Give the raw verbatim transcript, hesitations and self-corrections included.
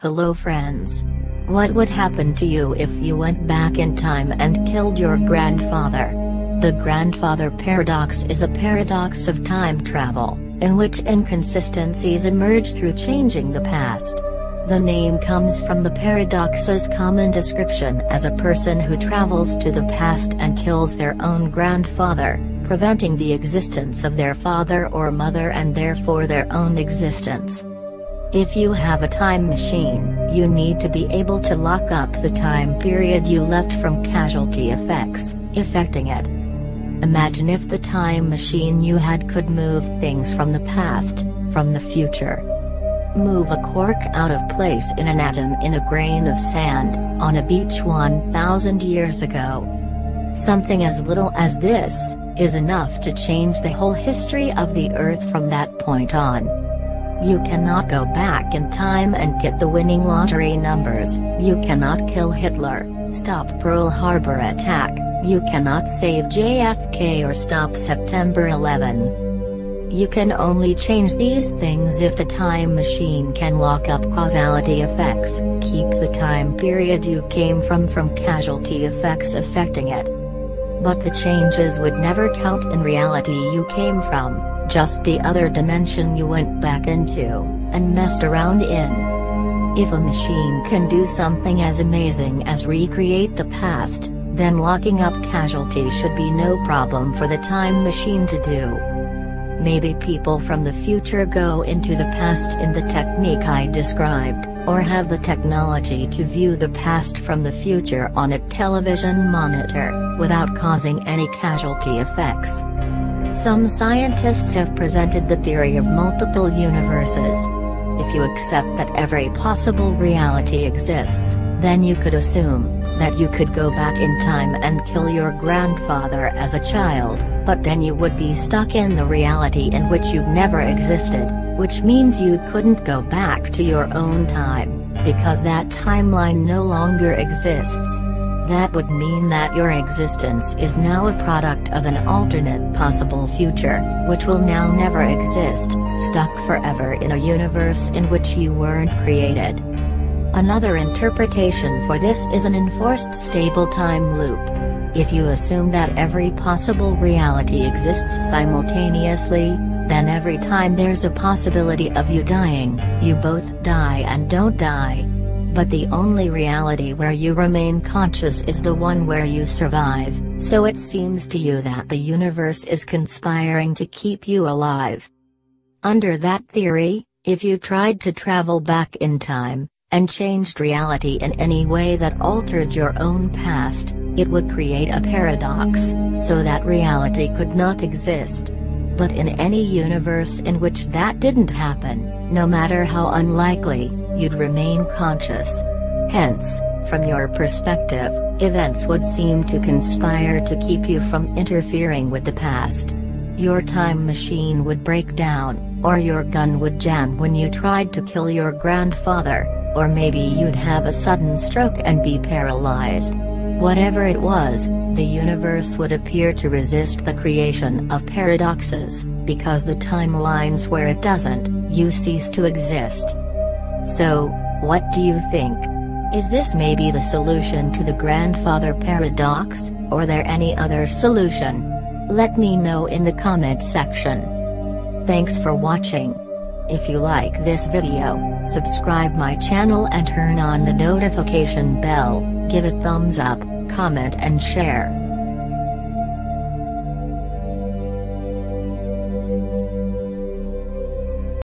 Hello friends. What would happen to you if you went back in time and killed your grandfather? The grandfather paradox is a paradox of time travel, in which inconsistencies emerge through changing the past. The name comes from the paradox's common description as a person who travels to the past and kills their own grandfather, preventing the existence of their father or mother and therefore their own existence. If you have a time machine, you need to be able to lock up the time period you left from casualty effects, affecting it. Imagine if the time machine you had could move things from the past, from the future. Move a cork out of place in an atom in a grain of sand, on a beach one thousand years ago. Something as little as this is enough to change the whole history of the Earth from that point on. You cannot go back in time and get the winning lottery numbers, you cannot kill Hitler, stop Pearl Harbor attack, you cannot save J F K or stop September eleventh. You can only change these things if the time machine can lock up causality effects, keep the time period you came from from casualty effects affecting it. But the changes would never count in reality you came from. Just the other dimension you went back into, and messed around in. If a machine can do something as amazing as recreate the past, then locking up casualty should be no problem for the time machine to do. Maybe people from the future go into the past in the technique I described, or have the technology to view the past from the future on a television monitor, without causing any casualty effects. Some scientists have presented the theory of multiple universes. If you accept that every possible reality exists, then you could assume that you could go back in time and kill your grandfather as a child, but then you would be stuck in the reality in which you never existed, which means you couldn't go back to your own time, because that timeline no longer exists. That would mean that your existence is now a product of an alternate possible future, which will now never exist, stuck forever in a universe in which you weren't created. Another interpretation for this is an enforced stable time loop. If you assume that every possible reality exists simultaneously, then every time there's a possibility of you dying, you both die and don't die. But the only reality where you remain conscious is the one where you survive, so it seems to you that the universe is conspiring to keep you alive. Under that theory, if you tried to travel back in time, and changed reality in any way that altered your own past, it would create a paradox, so that reality could not exist. But in any universe in which that didn't happen, no matter how unlikely, you'd remain conscious. Hence, from your perspective, events would seem to conspire to keep you from interfering with the past. Your time machine would break down, or your gun would jam when you tried to kill your grandfather, or maybe you'd have a sudden stroke and be paralyzed. Whatever it was, the universe would appear to resist the creation of paradoxes, because the timelines where it doesn't, you cease to exist. So, what do you think? Is this maybe the solution to the grandfather paradox, or there any other solution? Let me know in the comment section. Thanks for watching. If you like this video, subscribe my channel and turn on the notification bell, give a thumbs up, comment and share.